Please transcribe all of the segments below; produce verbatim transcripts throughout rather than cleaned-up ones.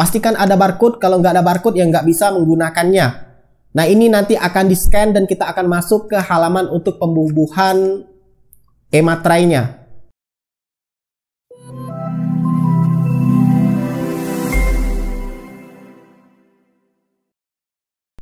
Pastikan ada barcode, kalau nggak ada barcode ya nggak bisa menggunakannya. Nah ini nanti akan di-scan dan kita akan masuk ke halaman untuk pembubuhan e-Materai-nya.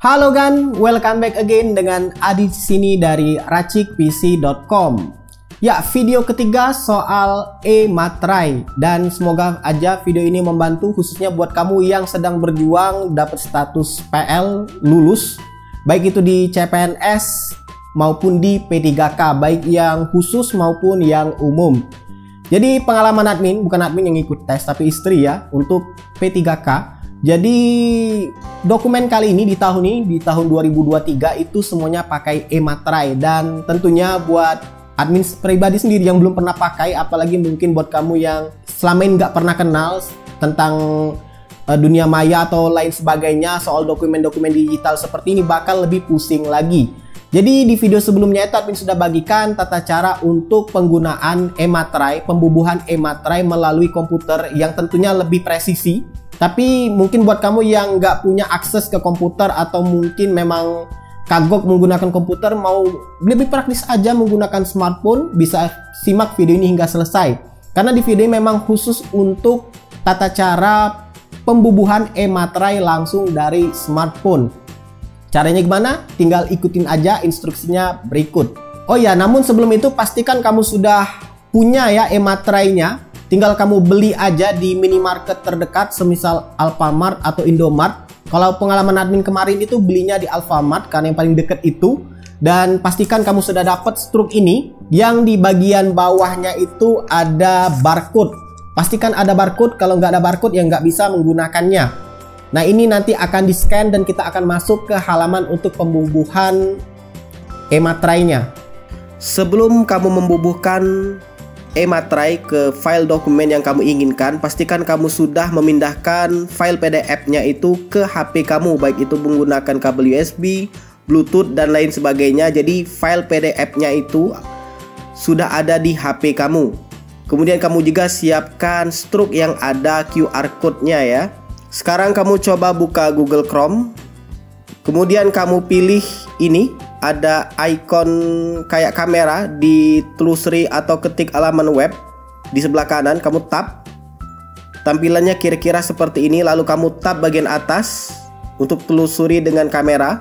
Halo gan, welcome back again dengan Adi Sini dari racik p c dot com. Ya, video ketiga soal e-Materai, dan semoga aja video ini membantu khususnya buat kamu yang sedang berjuang dapat status P L lulus, baik itu di C P N S maupun di P tiga K, baik yang khusus maupun yang umum. Jadi pengalaman admin, bukan admin yang ikut tes tapi istri ya, untuk P tiga K. Jadi dokumen kali ini di tahun ini di tahun dua ribu dua puluh tiga itu semuanya pakai e-Materai, dan tentunya buat admin pribadi sendiri yang belum pernah pakai, apalagi mungkin buat kamu yang selama ini nggak pernah kenal tentang uh, dunia maya atau lain sebagainya, soal dokumen-dokumen digital seperti ini bakal lebih pusing lagi. Jadi di video sebelumnya itu admin sudah bagikan tata cara untuk penggunaan e-Materai, pembubuhan e-Materai melalui komputer yang tentunya lebih presisi. Tapi mungkin buat kamu yang nggak punya akses ke komputer atau mungkin memang kagok menggunakan komputer, mau lebih praktis aja menggunakan smartphone, bisa simak video ini hingga selesai. Karena di video ini memang khusus untuk tata cara pembubuhan e-Materai langsung dari smartphone. Caranya gimana? Tinggal ikutin aja instruksinya berikut. Oh ya, namun sebelum itu pastikan kamu sudah punya ya e-Materai-nya. Tinggal kamu beli aja di minimarket terdekat semisal Alfamart atau Indomart. Kalau pengalaman admin kemarin itu belinya di Alfamart karena yang paling deket itu. Dan pastikan kamu sudah dapat struk ini, yang di bagian bawahnya itu ada barcode. Pastikan ada barcode, kalau nggak ada barcode ya nggak bisa menggunakannya. Nah ini nanti akan di-scan dan kita akan masuk ke halaman untuk pembubuhan e-Materai-nya. Sebelum kamu membubuhkan e-Materai ke file dokumen yang kamu inginkan, pastikan kamu sudah memindahkan file P D F-nya itu ke H P kamu, baik itu menggunakan kabel U S B, Bluetooth, dan lain sebagainya. Jadi file P D F-nya itu sudah ada di H P kamu. Kemudian kamu juga siapkan struk yang ada Q R code-nya ya. Sekarang kamu coba buka Google Chrome, kemudian kamu pilih ini, ada icon kayak kamera, ditelusuri atau ketik halaman web di sebelah kanan, kamu tap. Tampilannya kira-kira seperti ini, lalu kamu tap bagian atas untuk telusuri dengan kamera.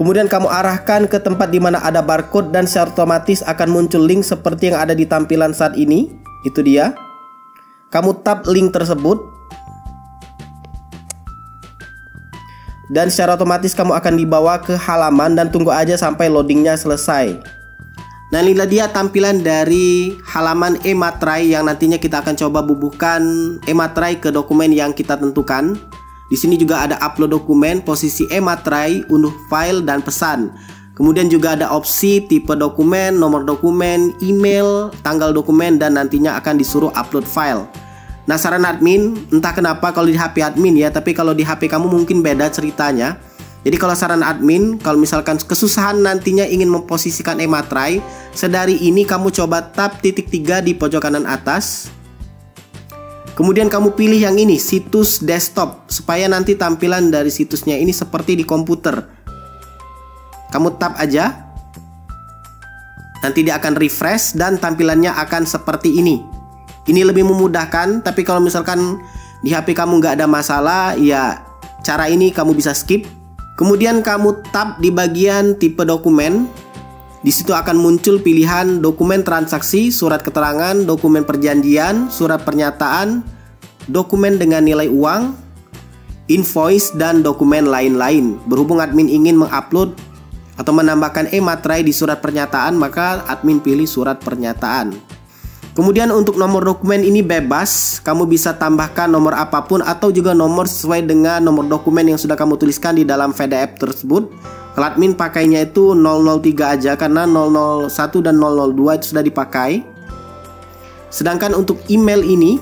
Kemudian kamu arahkan ke tempat di mana ada barcode dan secara otomatis akan muncul link seperti yang ada di tampilan saat ini. Itu dia. Kamu tap link tersebut. Dan secara otomatis kamu akan dibawa ke halaman dan tunggu aja sampai loadingnya selesai. Nah inilah dia tampilan dari halaman e-Materai yang nantinya kita akan coba bubuhkan e-Materai ke dokumen yang kita tentukan. Di sini juga ada upload dokumen, posisi e-Materai, unduh file, dan pesan. Kemudian juga ada opsi tipe dokumen, nomor dokumen, email, tanggal dokumen, dan nantinya akan disuruh upload file. Nah saran admin, entah kenapa kalau di H P admin ya, tapi kalau di H P kamu mungkin beda ceritanya. Jadi kalau saran admin, kalau misalkan kesusahan nantinya ingin memposisikan e-Materai, sedari ini kamu coba tap titik tiga di pojok kanan atas. Kemudian kamu pilih yang ini, situs desktop, supaya nanti tampilan dari situsnya ini seperti di komputer. Kamu tap aja. Nanti dia akan refresh dan tampilannya akan seperti ini. Ini lebih memudahkan, tapi kalau misalkan di H P kamu nggak ada masalah, ya cara ini kamu bisa skip. Kemudian kamu tap di bagian tipe dokumen. Di situ akan muncul pilihan dokumen transaksi, surat keterangan, dokumen perjanjian, surat pernyataan, dokumen dengan nilai uang, invoice, dan dokumen lain-lain. Berhubung admin ingin mengupload atau menambahkan e-Materai di surat pernyataan, maka admin pilih surat pernyataan. Kemudian untuk nomor dokumen ini bebas, kamu bisa tambahkan nomor apapun atau juga nomor sesuai dengan nomor dokumen yang sudah kamu tuliskan di dalam P D F tersebut. Kalau admin pakainya itu nol nol tiga aja karena nol nol satu dan nol nol dua itu sudah dipakai. Sedangkan untuk email ini,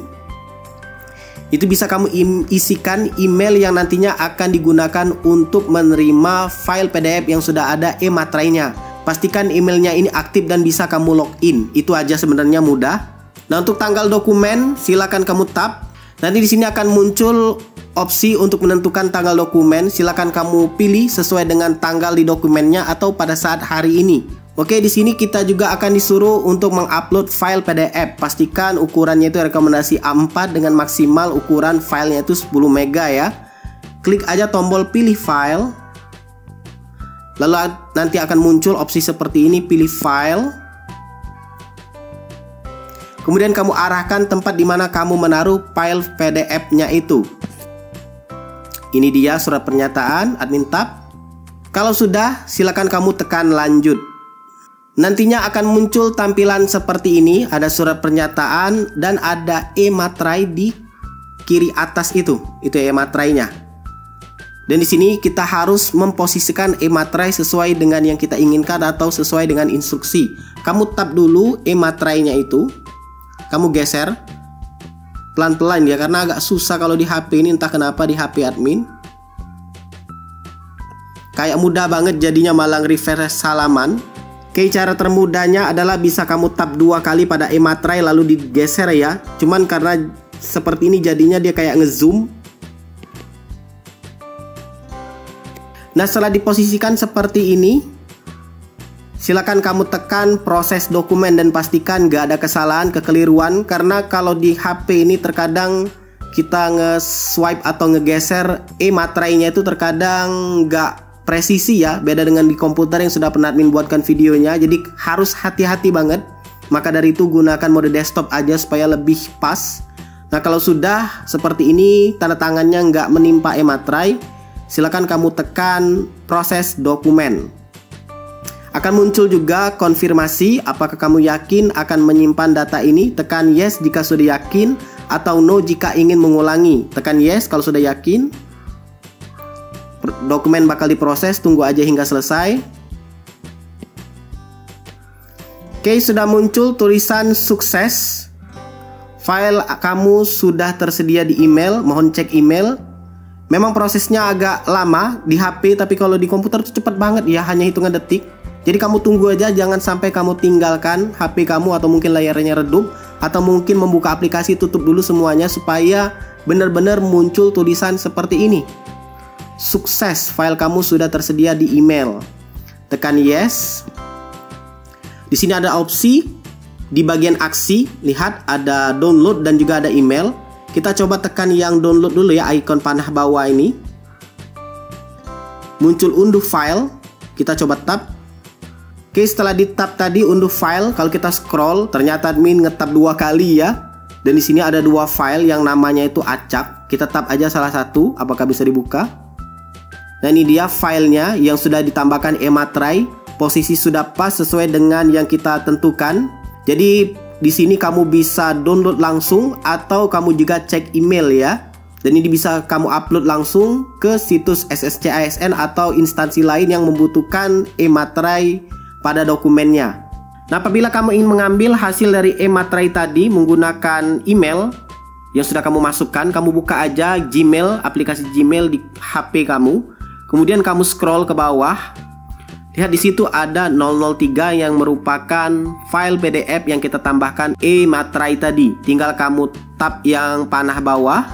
itu bisa kamu isikan email yang nantinya akan digunakan untuk menerima file P D F yang sudah ada e-Materai-nya. Pastikan emailnya ini aktif dan bisa kamu login. Itu aja sebenarnya mudah. Nah untuk tanggal dokumen, silakan kamu tap. Nanti di sini akan muncul opsi untuk menentukan tanggal dokumen. Silakan kamu pilih sesuai dengan tanggal di dokumennya atau pada saat hari ini. Oke, di sini kita juga akan disuruh untuk mengupload file P D F. Pastikan ukurannya itu rekomendasi A empat dengan maksimal ukuran filenya itu sepuluh megabyte ya. Klik aja tombol pilih file. Lalu nanti akan muncul opsi seperti ini, pilih file. Kemudian kamu arahkan tempat di mana kamu menaruh file P D F-nya itu. Ini dia surat pernyataan admin tab. Kalau sudah, silakan kamu tekan lanjut. Nantinya akan muncul tampilan seperti ini, ada surat pernyataan dan ada e-Materai di kiri atas itu. Itu e-Materai-nya. Dan di sini kita harus memposisikan e-Materai sesuai dengan yang kita inginkan atau sesuai dengan instruksi. Kamu tap dulu e-Materai-nya itu, kamu geser pelan-pelan ya, karena agak susah kalau di H P ini, entah kenapa di H P admin. Kayak mudah banget jadinya, malang refresh halaman. Oke, cara termudahnya adalah bisa kamu tap dua kali pada e-Materai lalu digeser ya. Cuman karena seperti ini jadinya dia kayak ngezoom. Nah, setelah diposisikan seperti ini, silakan kamu tekan proses dokumen dan pastikan gak ada kesalahan, kekeliruan. Karena kalau di H P ini terkadang kita nge-swipe atau ngegeser e-Materai-nya itu terkadang gak presisi ya. Beda dengan di komputer yang sudah pernah admin buatkan videonya. Jadi harus hati-hati banget. Maka dari itu gunakan mode desktop aja supaya lebih pas. Nah, kalau sudah seperti ini tanda tangannya gak menimpa e-Materai, silakan kamu tekan proses dokumen. Akan muncul juga konfirmasi apakah kamu yakin akan menyimpan data ini. Tekan yes jika sudah yakin atau no jika ingin mengulangi. Tekan yes kalau sudah yakin. Dokumen bakal diproses, tunggu aja hingga selesai. Oke, sudah muncul tulisan sukses. File kamu sudah tersedia di email, mohon cek email. Memang prosesnya agak lama di H P, tapi kalau di komputer itu cepat banget ya, hanya hitungan detik. Jadi kamu tunggu aja, jangan sampai kamu tinggalkan H P kamu atau mungkin layarnya redup. Atau mungkin membuka aplikasi, tutup dulu semuanya supaya benar-benar muncul tulisan seperti ini. Sukses, file kamu sudah tersedia di email. Tekan yes. Di sini ada opsi, di bagian aksi, lihat ada download dan juga ada email. Kita coba tekan yang download dulu ya, ikon panah bawah ini. Muncul unduh file, kita coba tap. Oke, setelah di tap tadi unduh file, kalau kita scroll ternyata admin ngetap dua kali ya. Dan di sini ada dua file yang namanya itu acak. Kita tap aja salah satu, apakah bisa dibuka. Nah, ini dia filenya yang sudah ditambahkan e-Materai. Posisi sudah pas sesuai dengan yang kita tentukan. Jadi di sini kamu bisa download langsung atau kamu juga cek email ya. Dan ini bisa kamu upload langsung ke situs S S C A S N atau instansi lain yang membutuhkan e-Materai pada dokumennya. Nah, apabila kamu ingin mengambil hasil dari e-Materai tadi menggunakan email yang sudah kamu masukkan, kamu buka aja Gmail, aplikasi Gmail di H P kamu. Kemudian kamu scroll ke bawah. Lihat di situ ada nol nol tiga yang merupakan file P D F yang kita tambahkan e-Materai tadi. Tinggal kamu tap yang panah bawah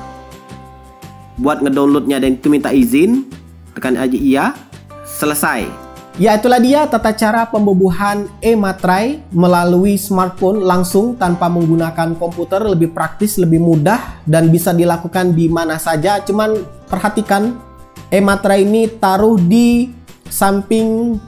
buat ngedownloadnya dan itu minta izin. Tekan aja iya. Selesai. Ya, itulah dia tata cara pembubuhan e-Materai melalui smartphone langsung tanpa menggunakan komputer. Lebih praktis, lebih mudah dan bisa dilakukan di mana saja. Cuman perhatikan e-Materai ini taruh di samping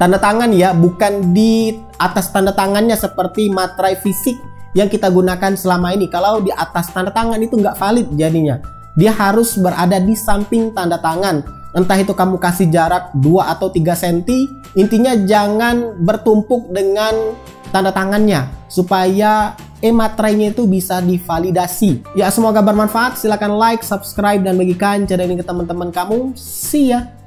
tanda tangan ya, bukan di atas tanda tangannya seperti materai fisik yang kita gunakan selama ini. Kalau di atas tanda tangan itu nggak valid jadinya. Dia harus berada di samping tanda tangan. Entah itu kamu kasih jarak dua atau tiga sentimeter, intinya jangan bertumpuk dengan tanda tangannya supaya e-Materai-nya itu bisa divalidasi. Ya, semoga bermanfaat. Silahkan like, subscribe dan bagikan channel ini ke teman-teman kamu. See ya.